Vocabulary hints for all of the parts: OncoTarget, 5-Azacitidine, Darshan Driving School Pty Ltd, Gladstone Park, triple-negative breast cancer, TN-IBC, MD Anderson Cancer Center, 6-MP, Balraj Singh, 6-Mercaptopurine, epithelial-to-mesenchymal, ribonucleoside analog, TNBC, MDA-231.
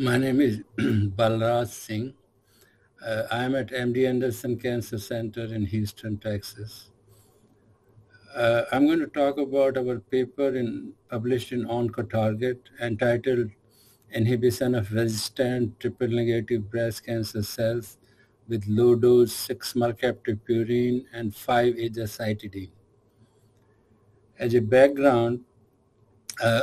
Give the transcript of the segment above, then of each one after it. My name is Balraj Singh. I am at MD Anderson Cancer Center in Houston, Texas. I'm going to talk about our paper published in OncoTarget entitled Inhibition of Resistant Triple-Negative Breast Cancer Cells with Low-Dose 6-Mercaptopurine and 5-Azacitidine. As a background,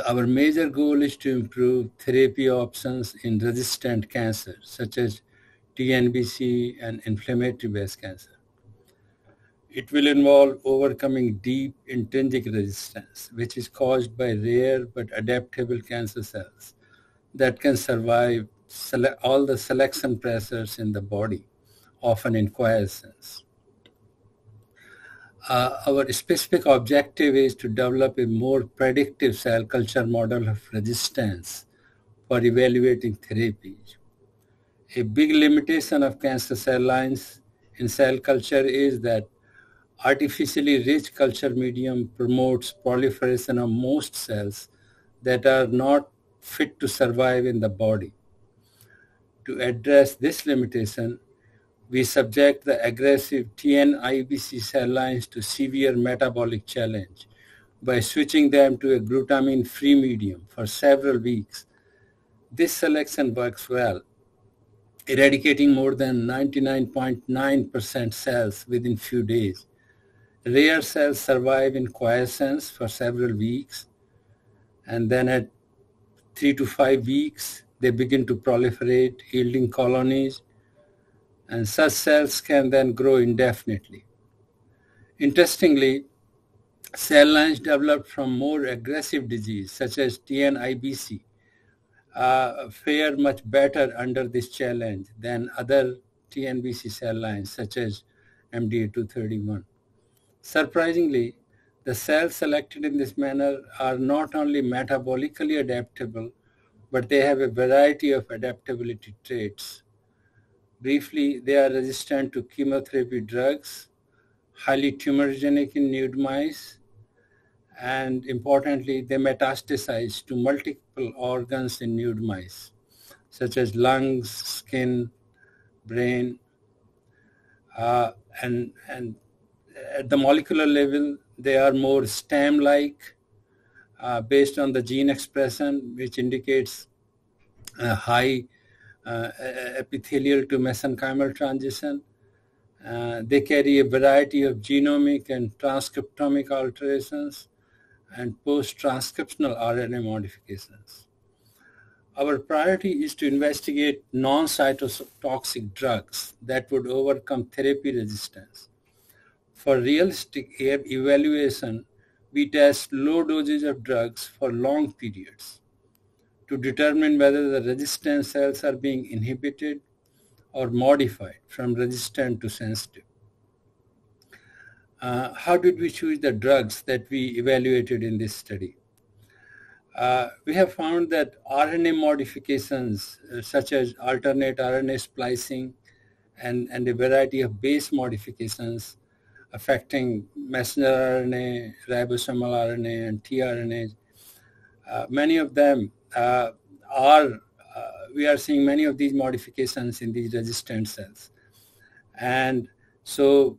our major goal is to improve therapy options in resistant cancers, such as TNBC and inflammatory breast cancer. It will involve overcoming deep intrinsic resistance, which is caused by rare but adaptable cancer cells that can survive all the selection pressures in the body, often in quiescence. Our specific objective is to develop a more predictive cell culture model of resistance for evaluating therapies. A big limitation of cancer cell lines in cell culture is that artificially rich culture medium promotes proliferation of most cells that are not fit to survive in the body. To address this limitation, we subject the aggressive TN-IBC cell lines to severe metabolic challenge by switching them to a glutamine-free medium for several weeks. This selection works well, eradicating more than 99.9% cells within few days. Rare cells survive in quiescence for several weeks, and then at 3 to 5 weeks, they begin to proliferate, yielding colonies, and such cells can then grow indefinitely. Interestingly, cell lines developed from more aggressive disease, such as TN-IBC, fare much better under this challenge than other TNBC cell lines, such as MDA-231. Surprisingly, the cells selected in this manner are not only metabolically adaptable, but they have a variety of adaptability traits. Briefly, they are resistant to chemotherapy drugs, highly tumorigenic in nude mice, and importantly, they metastasize to multiple organs in nude mice, such as lungs, skin, brain. And at the molecular level, they are more STAM-like based on the gene expression, which indicates a high epithelial to mesenchymal transition. They carry a variety of genomic and transcriptomic alterations and post-transcriptional RNA modifications. Our priority is to investigate non-cytotoxic drugs that would overcome therapy resistance. For realistic evaluation, we test low doses of drugs for long periods to determine whether the resistant cells are being inhibited or modified from resistant to sensitive. How did we choose the drugs that we evaluated in this study? We have found that RNA modifications such as alternate RNA splicing and a variety of base modifications affecting messenger RNA, ribosomal RNA, and tRNAs, many of them we are seeing many of these modifications in these resistant cells. And so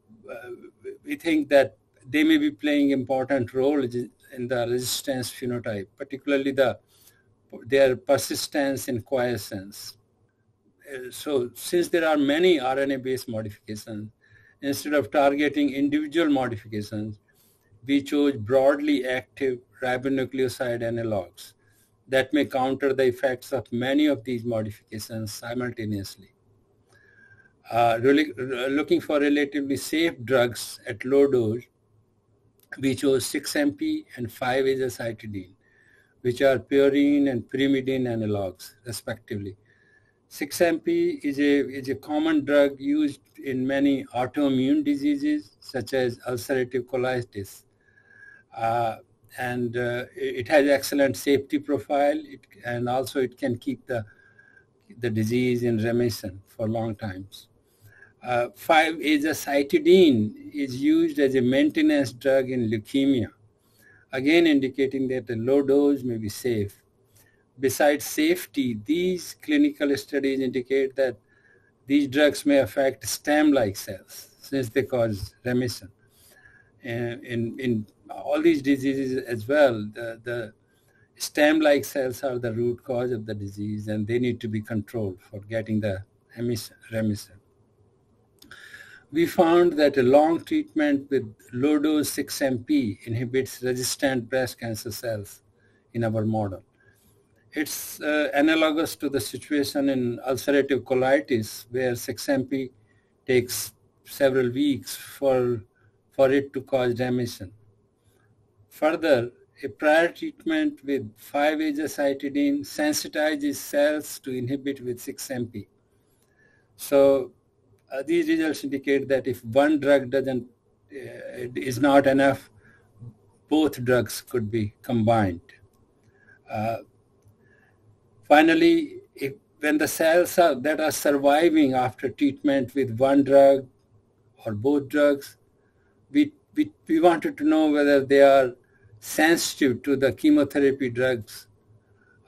we think that they may be playing important role in the resistance phenotype, particularly their persistence in quiescence. So since there are many RNA-based modifications, instead of targeting individual modifications, we chose broadly active ribonucleoside analogs that may counter the effects of many of these modifications simultaneously. Looking for relatively safe drugs at low dose, we chose 6-MP and 5-Azacitidine, which are purine and pyrimidine analogs, respectively. 6-MP is a common drug used in many autoimmune diseases, such as ulcerative colitis. It has excellent safety profile, and also it can keep the disease in remission for long times. 5-Azacitidine is used as a maintenance drug in leukemia, again indicating that the low dose may be safe. Besides safety, these clinical studies indicate that these drugs may affect stem-like cells since they cause remission. And in all these diseases as well, the stem-like cells are the root cause of the disease, and they need to be controlled for getting the remission. We found that a long treatment with low-dose 6-MP inhibits resistant breast cancer cells in our model. It's analogous to the situation in ulcerative colitis, where 6-MP takes several weeks for it to cause remission. Further, a prior treatment with 5-Azacitidine sensitizes cells to inhibit with 6-MP. So these results indicate that if one drug is not enough, both drugs could be combined. Finally, when the cells that are surviving after treatment with one drug or both drugs, we wanted to know whether they are sensitive to the chemotherapy drugs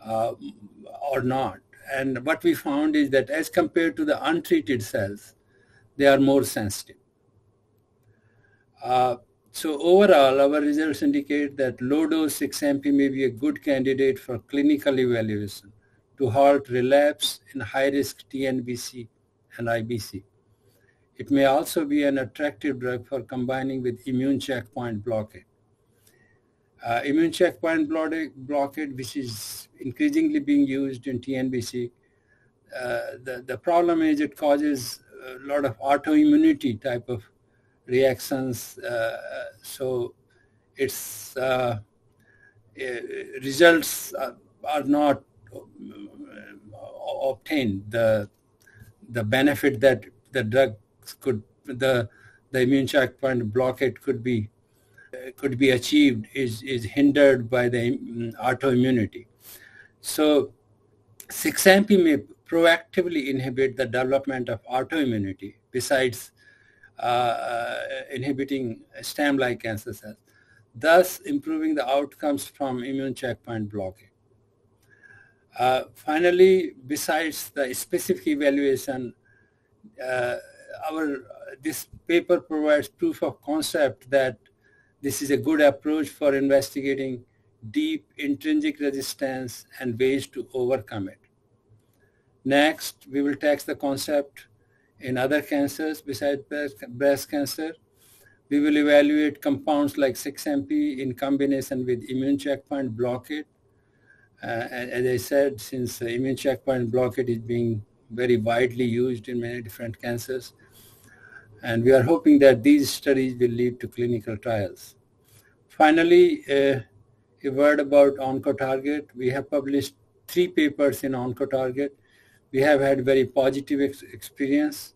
or not. And what we found is that as compared to the untreated cells, they are more sensitive. So overall, our results indicate that low-dose 6-MP may be a good candidate for clinical evaluation to halt relapse in high-risk TNBC and IBC. It may also be an attractive drug for combining with immune checkpoint blockade. Immune checkpoint blockade, which is increasingly being used in TNBC, the problem is it causes a lot of autoimmunity type of reactions. So its results are not obtained. The benefit that the drug could, the immune checkpoint blockade could be achieved is hindered by the autoimmunity. So 6-MP may proactively inhibit the development of autoimmunity besides inhibiting stem-like cancer cells, thus improving the outcomes from immune checkpoint blockade. Finally, besides the specific evaluation, this paper provides proof of concept that this is a good approach for investigating deep intrinsic resistance and ways to overcome it. Next, we will test the concept in other cancers besides breast cancer. We will evaluate compounds like 6-MP in combination with immune checkpoint blockade. As I said, since immune checkpoint blockade is being very widely used in many different cancers, and we are hoping that these studies will lead to clinical trials. Finally, a word about OncoTarget. We have published 3 papers in OncoTarget. We have had very positive experience.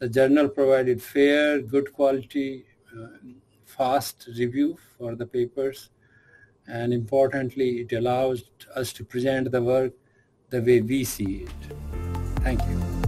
The journal provided fair, good quality, fast review for the papers. And importantly, it allows us to present the work the way we see it. Thank you.